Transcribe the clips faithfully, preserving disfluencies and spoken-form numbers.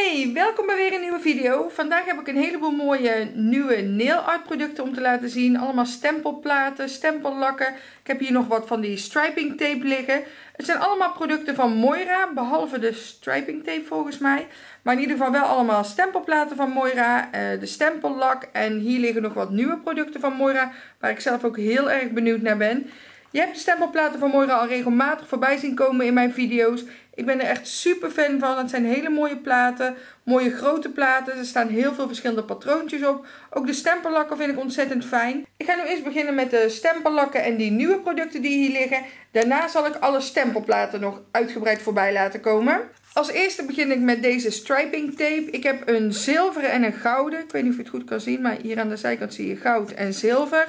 Hey, welkom bij weer een nieuwe video. Vandaag heb ik een heleboel mooie nieuwe nail art producten om te laten zien. Allemaal stempelplaten, stempellakken. Ik heb hier nog wat van die striping tape liggen. Het zijn allemaal producten van Moyra, behalve de striping tape volgens mij. Maar in ieder geval wel allemaal stempelplaten van Moyra, de stempellak. En hier liggen nog wat nieuwe producten van Moyra, waar ik zelf ook heel erg benieuwd naar ben. Je hebt de stempelplaten van Moyra al regelmatig voorbij zien komen in mijn video's. Ik ben er echt super fan van. Het zijn hele mooie platen. Mooie grote platen. Er staan heel veel verschillende patroontjes op. Ook de stempellakken vind ik ontzettend fijn. Ik ga nu eerst beginnen met de stempellakken en die nieuwe producten die hier liggen. Daarna zal ik alle stempelplaten nog uitgebreid voorbij laten komen. Als eerste begin ik met deze striping tape. Ik heb een zilveren en een gouden. Ik weet niet of je het goed kan zien, maar hier aan de zijkant zie je goud en zilver.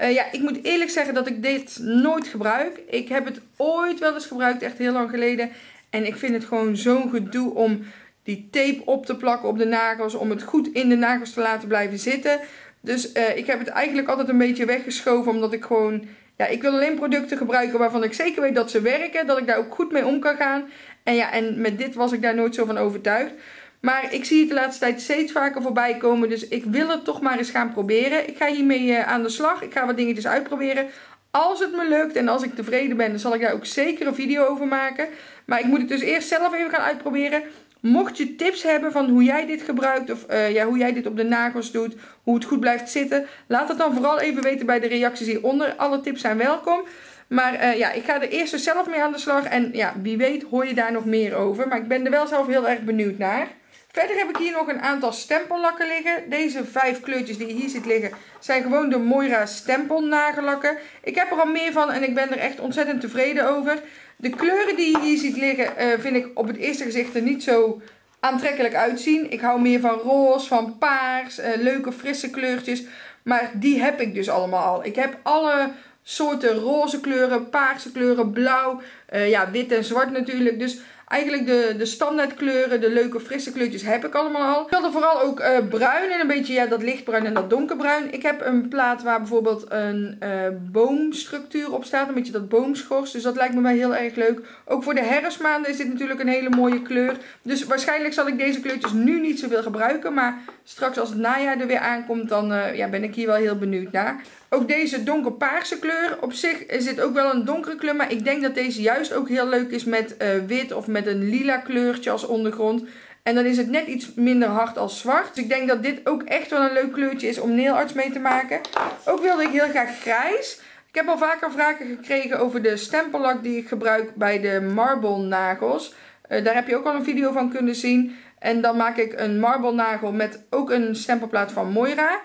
Uh, ja, ik moet eerlijk zeggen dat ik dit nooit gebruik. Ik heb het ooit wel eens gebruikt, echt heel lang geleden. En ik vind het gewoon zo'n gedoe om die tape op te plakken op de nagels. Om het goed in de nagels te laten blijven zitten. Dus uh, ik heb het eigenlijk altijd een beetje weggeschoven. Omdat ik gewoon... Ja, ik wil alleen producten gebruiken waarvan ik zeker weet dat ze werken. Dat ik daar ook goed mee om kan gaan. En ja, en met dit was ik daar nooit zo van overtuigd. Maar ik zie het de laatste tijd steeds vaker voorbij komen. Dus ik wil het toch maar eens gaan proberen. Ik ga hiermee aan de slag. Ik ga wat dingetjes uitproberen. Als het me lukt en als ik tevreden ben, dan zal ik daar ook zeker een video over maken. Maar ik moet het dus eerst zelf even gaan uitproberen. Mocht je tips hebben van hoe jij dit gebruikt of uh, ja, hoe jij dit op de nagels doet, hoe het goed blijft zitten, laat het dan vooral even weten bij de reacties hieronder. Alle tips zijn welkom. Maar uh, ja, ik ga er eerst dus zelf mee aan de slag en ja, wie weet hoor je daar nog meer over. Maar ik ben er wel zelf heel erg benieuwd naar. Verder heb ik hier nog een aantal stempellakken liggen. Deze vijf kleurtjes die hier zitten liggen zijn gewoon de Moyra stempelnagellakken. Ik heb er al meer van en ik ben er echt ontzettend tevreden over. De kleuren die je hier ziet liggen uh, vind ik op het eerste gezicht er niet zo aantrekkelijk uitzien. Ik hou meer van roze, van paars, uh, leuke frisse kleurtjes. Maar die heb ik dus allemaal al. Ik heb alle soorten roze kleuren, paarse kleuren, blauw, uh, ja, wit en zwart natuurlijk. Dus eigenlijk de, de standaard kleuren, de leuke frisse kleurtjes heb ik allemaal al. Ik wilde vooral ook uh, bruin en een beetje ja, dat lichtbruin en dat donkerbruin. Ik heb een plaat waar bijvoorbeeld een uh, boomstructuur op staat. Een beetje dat boomschors. Dus dat lijkt me mij heel erg leuk. Ook voor de herfstmaanden is dit natuurlijk een hele mooie kleur. Dus waarschijnlijk zal ik deze kleurtjes nu niet zoveel gebruiken. Maar straks als het najaar er weer aankomt, dan uh, ja, ben ik hier wel heel benieuwd naar. Ook deze donkerpaarse kleur. Op zich is dit ook wel een donkere kleur. Maar ik denk dat deze juist ook heel leuk is met uh, wit of met een lila kleurtje als ondergrond. En dan is het net iets minder hard als zwart. Dus ik denk dat dit ook echt wel een leuk kleurtje is om nail arts mee te maken. Ook wilde ik heel graag grijs. Ik heb al vaker vragen gekregen over de stempellak die ik gebruik bij de marble nagels. Uh, daar heb je ook al een video van kunnen zien. En dan maak ik een marble nagel met ook een stempelplaat van Moyra.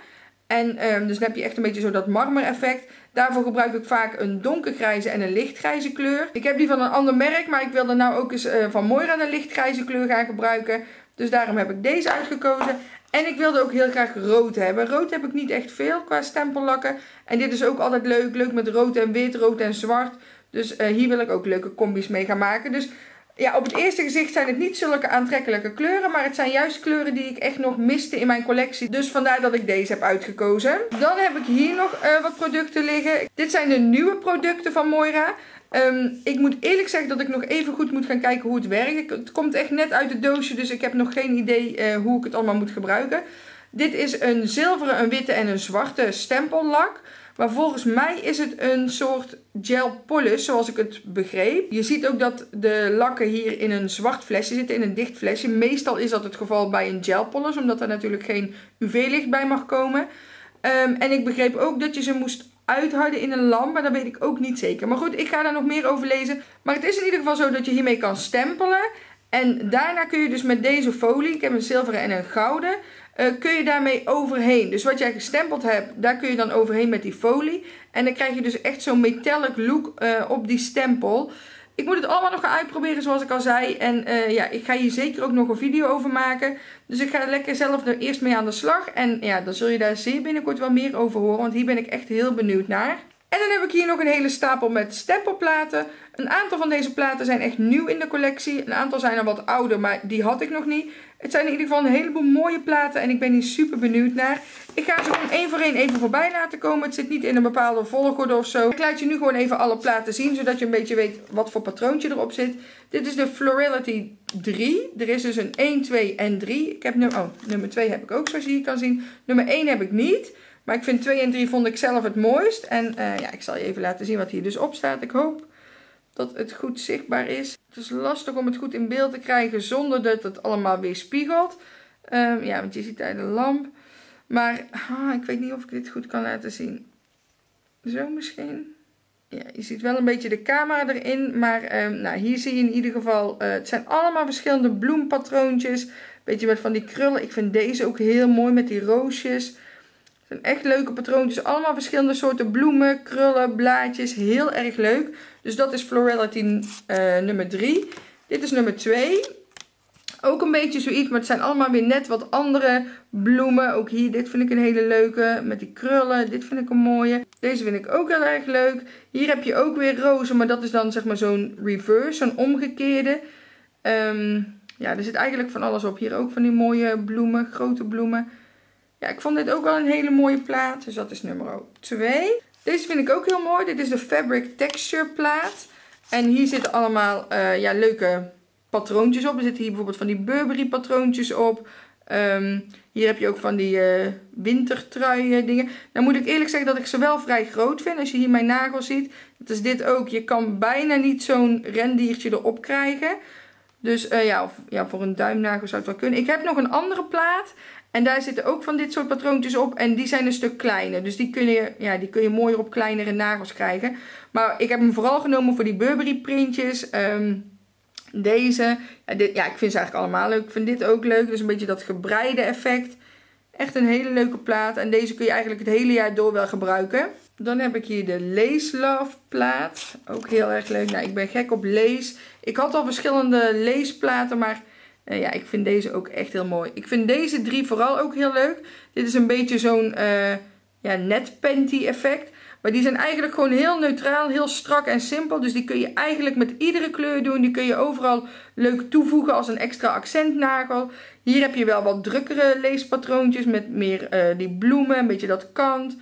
En um, dus dan heb je echt een beetje zo dat marmer effect. Daarvoor gebruik ik vaak een donkergrijze en een lichtgrijze kleur. Ik heb die van een ander merk, maar ik wilde nou ook eens uh, van Moyra een lichtgrijze kleur gaan gebruiken. Dus daarom heb ik deze uitgekozen. En ik wilde ook heel graag rood hebben. Rood heb ik niet echt veel qua stempellakken. En dit is ook altijd leuk. Leuk met rood en wit, rood en zwart. Dus uh, hier wil ik ook leuke combi's mee gaan maken. Dus ja, op het eerste gezicht zijn het niet zulke aantrekkelijke kleuren. Maar het zijn juist kleuren die ik echt nog miste in mijn collectie. Dus vandaar dat ik deze heb uitgekozen. Dan heb ik hier nog uh, wat producten liggen. Dit zijn de nieuwe producten van Moyra. Um, ik moet eerlijk zeggen dat ik nog even goed moet gaan kijken hoe het werkt. Het komt echt net uit het doosje, dus ik heb nog geen idee uh, hoe ik het allemaal moet gebruiken. Dit is een zilveren, een witte en een zwarte stempellak. Maar volgens mij is het een soort gel polish, zoals ik het begreep. Je ziet ook dat de lakken hier in een zwart flesje zitten, in een dicht flesje. Meestal is dat het geval bij een gel polish, omdat er natuurlijk geen U V-licht bij mag komen. Um, en ik begreep ook dat je ze moest uitharden in een lamp, maar dat weet ik ook niet zeker. Maar goed, ik ga daar nog meer over lezen. Maar het is in ieder geval zo dat je hiermee kan stempelen. En daarna kun je dus met deze folie, ik heb een zilveren en een gouden, uh, kun je daarmee overheen. Dus wat jij gestempeld hebt, daar kun je dan overheen met die folie. En dan krijg je dus echt zo'n metallic look uh, op die stempel. Ik moet het allemaal nog gaan uitproberen zoals ik al zei. En uh, ja, ik ga hier zeker ook nog een video over maken. Dus ik ga lekker zelf er eerst mee aan de slag. En ja, dan zul je daar zeer binnenkort wel meer over horen, want hier ben ik echt heel benieuwd naar. En dan heb ik hier nog een hele stapel met stempelplaten. Een aantal van deze platen zijn echt nieuw in de collectie. Een aantal zijn al wat ouder, maar die had ik nog niet. Het zijn in ieder geval een heleboel mooie platen en ik ben hier super benieuwd naar. Ik ga ze gewoon één voor één even voorbij laten komen. Het zit niet in een bepaalde volgorde of zo. Ik laat je nu gewoon even alle platen zien, zodat je een beetje weet wat voor patroontje erop zit. Dit is de Florality drie. Er is dus een één, twee en drie. Ik heb nu, oh, nummer twee heb ik ook, zoals je hier kan zien. Nummer één heb ik niet. Maar ik vind twee en drie vond ik zelf het mooist. En uh, ja, ik zal je even laten zien wat hier dus op staat. Ik hoop dat het goed zichtbaar is. Het is lastig om het goed in beeld te krijgen zonder dat het allemaal weer spiegelt. Um, ja, want je ziet daar de lamp. Maar ah, ik weet niet of ik dit goed kan laten zien. Zo misschien. Ja, je ziet wel een beetje de camera erin. Maar um, nou, hier zie je in ieder geval, uh, het zijn allemaal verschillende bloempatroontjes. Beetje met van die krullen. Ik vind deze ook heel mooi met die roosjes. Het zijn echt leuke patroontjes. Allemaal verschillende soorten bloemen, krullen, blaadjes. Heel erg leuk. Dus dat is Florality uh, nummer drie. Dit is nummer twee. Ook een beetje zoiets, maar het zijn allemaal weer net wat andere bloemen. Ook hier, dit vind ik een hele leuke. Met die krullen, dit vind ik een mooie. Deze vind ik ook heel erg leuk. Hier heb je ook weer rozen, maar dat is dan zeg maar zo'n reverse, zo'n omgekeerde. Um, ja, er zit eigenlijk van alles op. Hier ook van die mooie bloemen, grote bloemen. Ja, ik vond dit ook wel een hele mooie plaat. Dus dat is nummer twee. Deze vind ik ook heel mooi. Dit is de Fabric Texture plaat. En hier zitten allemaal uh, ja, leuke patroontjes op. Er zitten hier bijvoorbeeld van die Burberry patroontjes op. Um, hier heb je ook van die uh, wintertruien dingen. Nou moet ik eerlijk zeggen dat ik ze wel vrij groot vind. Als je hier mijn nagels ziet. Dat is dit ook. Je kan bijna niet zo'n rendiertje erop krijgen. Dus uh, ja, of, ja, voor een duimnagel zou het wel kunnen. Ik heb nog een andere plaat. En daar zitten ook van dit soort patroontjes op. En die zijn een stuk kleiner. Dus die kun je, ja, die kun je mooier op kleinere nagels krijgen. Maar ik heb hem vooral genomen voor die Burberry printjes. Um, deze. Ja, dit, ja, ik vind ze eigenlijk allemaal leuk. Ik vind dit ook leuk. Dus een beetje dat gebreide effect. Echt een hele leuke plaat. En deze kun je eigenlijk het hele jaar door wel gebruiken. Dan heb ik hier de Lace Love plaat. Ook heel erg leuk. Nou, ik ben gek op lace. Ik had al verschillende lace platen, maar... ja, ik vind deze ook echt heel mooi. Ik vind deze drie vooral ook heel leuk. Dit is een beetje zo'n uh, ja, net panty effect. Maar die zijn eigenlijk gewoon heel neutraal, heel strak en simpel. Dus die kun je eigenlijk met iedere kleur doen. Die kun je overal leuk toevoegen als een extra accentnagel. Hier heb je wel wat drukkere leespatroontjes met meer uh, die bloemen, een beetje dat kant.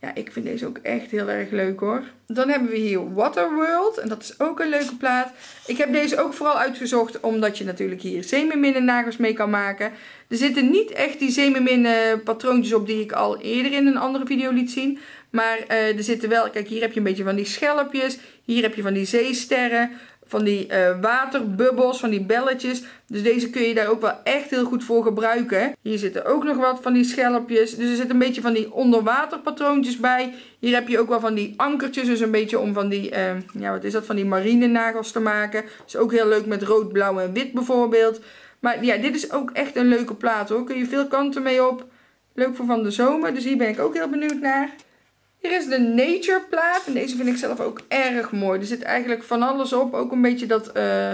Ja, ik vind deze ook echt heel erg leuk hoor. Dan hebben we hier Waterworld. En dat is ook een leuke plaat. Ik heb deze ook vooral uitgezocht omdat je natuurlijk hier zeemerminnennagels mee kan maken. Er zitten niet echt die zeemerminnen patroontjes op die ik al eerder in een andere video liet zien. Maar uh, er zitten wel, kijk hier heb je een beetje van die schelpjes. Hier heb je van die zeesterren. Van die uh, waterbubbels, van die belletjes. Dus deze kun je daar ook wel echt heel goed voor gebruiken. Hier zitten ook nog wat van die schelpjes. Dus er zit een beetje van die onderwaterpatroontjes bij. Hier heb je ook wel van die ankertjes. Dus een beetje om van die, uh, ja wat is dat, van die marinenagels te maken. Dus ook heel leuk met rood, blauw en wit bijvoorbeeld. Maar ja, dit is ook echt een leuke plaat hoor. Kun je veel kanten mee op. Leuk voor van de zomer. Dus hier ben ik ook heel benieuwd naar. Hier is de Nature plaat. En deze vind ik zelf ook erg mooi. Er zit eigenlijk van alles op. Ook een beetje dat uh,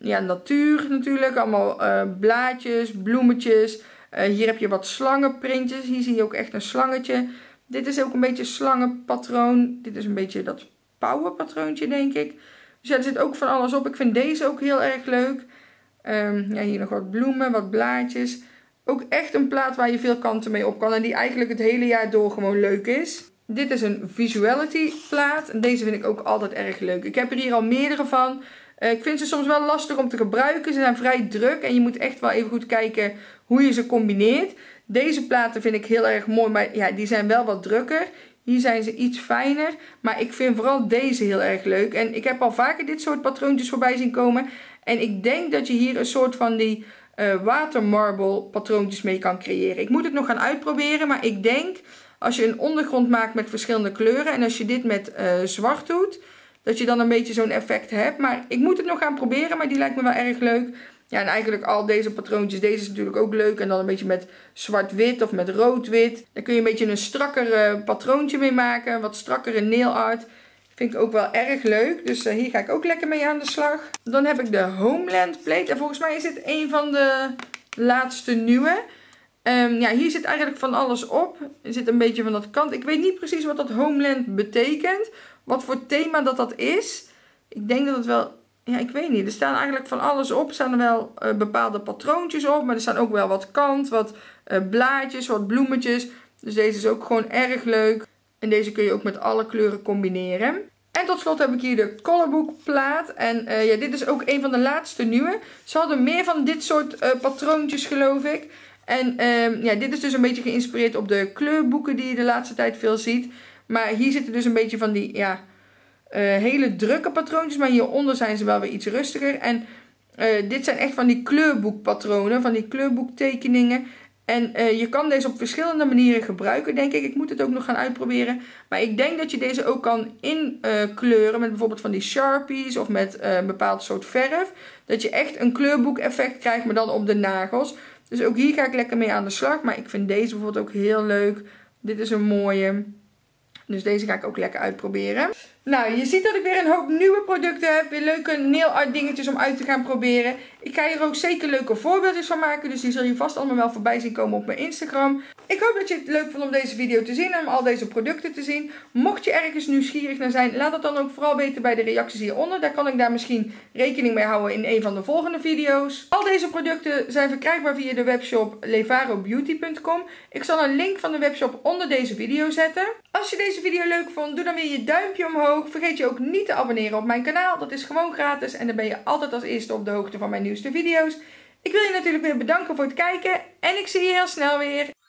ja, natuur natuurlijk. Allemaal uh, blaadjes, bloemetjes. Uh, hier heb je wat slangenprintjes. Hier zie je ook echt een slangetje. Dit is ook een beetje slangenpatroon. Dit is een beetje dat pauwenpatroontje denk ik. Dus ja, er zit ook van alles op. Ik vind deze ook heel erg leuk. Um, ja, hier nog wat bloemen, wat blaadjes. Ook echt een plaat waar je veel kanten mee op kan. En die eigenlijk het hele jaar door gewoon leuk is. Dit is een Visuality plaat. En deze vind ik ook altijd erg leuk. Ik heb er hier al meerdere van. Uh, ik vind ze soms wel lastig om te gebruiken. Ze zijn vrij druk. En je moet echt wel even goed kijken hoe je ze combineert. Deze platen vind ik heel erg mooi. Maar ja, die zijn wel wat drukker. Hier zijn ze iets fijner. Maar ik vind vooral deze heel erg leuk. En ik heb al vaker dit soort patroontjes voorbij zien komen. En ik denk dat je hier een soort van die uh, watermarble patroontjes mee kan creëren. Ik moet het nog gaan uitproberen. Maar ik denk... als je een ondergrond maakt met verschillende kleuren. En als je dit met uh, zwart doet. Dat je dan een beetje zo'n effect hebt. Maar ik moet het nog gaan proberen. Maar die lijkt me wel erg leuk. Ja, en eigenlijk al deze patroontjes. Deze is natuurlijk ook leuk. En dan een beetje met zwart-wit of met rood-wit. Daar kun je een beetje een strakker uh, patroontje mee maken. Wat strakkere nail art. Vind ik ook wel erg leuk. Dus uh, hier ga ik ook lekker mee aan de slag. Dan heb ik de Homeland Plate. En volgens mij is dit een van de laatste nieuwe. Um, ja, hier zit eigenlijk van alles op. Er zit een beetje van dat kant. Ik weet niet precies wat dat Homeland betekent. Wat voor thema dat dat is. Ik denk dat het wel... Ja, ik weet niet. Er staan eigenlijk van alles op. Er staan er wel uh, bepaalde patroontjes op. Maar er staan ook wel wat kant, wat uh, blaadjes, wat bloemetjes. Dus deze is ook gewoon erg leuk. En deze kun je ook met alle kleuren combineren. En tot slot heb ik hier de Colorbook plaat. En uh, ja, dit is ook een van de laatste nieuwe. Ze hadden meer van dit soort uh, patroontjes, geloof ik. En uh, ja, dit is dus een beetje geïnspireerd op de kleurboeken die je de laatste tijd veel ziet. Maar hier zitten dus een beetje van die ja, uh, hele drukke patroontjes. Maar hieronder zijn ze wel weer iets rustiger. En uh, dit zijn echt van die kleurboekpatronen, van die kleurboektekeningen. En uh, je kan deze op verschillende manieren gebruiken, denk ik. Ik moet het ook nog gaan uitproberen. Maar ik denk dat je deze ook kan inkleuren uh, met bijvoorbeeld van die Sharpies of met uh, een bepaald soort verf. Dat je echt een kleurboekeffect krijgt, maar dan op de nagels. Dus ook hier ga ik lekker mee aan de slag. Maar ik vind deze bijvoorbeeld ook heel leuk. Dit is een mooie. Dus deze ga ik ook lekker uitproberen. Nou, je ziet dat ik weer een hoop nieuwe producten heb. Weer leuke nail art dingetjes om uit te gaan proberen. Ik ga hier ook zeker leuke voorbeeldjes van maken. Dus die zul je vast allemaal wel voorbij zien komen op mijn Instagram. Ik hoop dat je het leuk vond om deze video te zien en om al deze producten te zien. Mocht je ergens nieuwsgierig naar zijn, laat dat dan ook vooral weten bij de reacties hieronder. Daar kan ik daar misschien rekening mee houden in een van de volgende video's. Al deze producten zijn verkrijgbaar via de webshop levarobeauty punt com. Ik zal een link van de webshop onder deze video zetten. Als je deze video leuk vond, doe dan weer je duimpje omhoog. Vergeet je ook niet te abonneren op mijn kanaal. Dat is gewoon gratis en dan ben je altijd als eerste op de hoogte van mijn nieuwste video's. Ik wil je natuurlijk weer bedanken voor het kijken en ik zie je heel snel weer.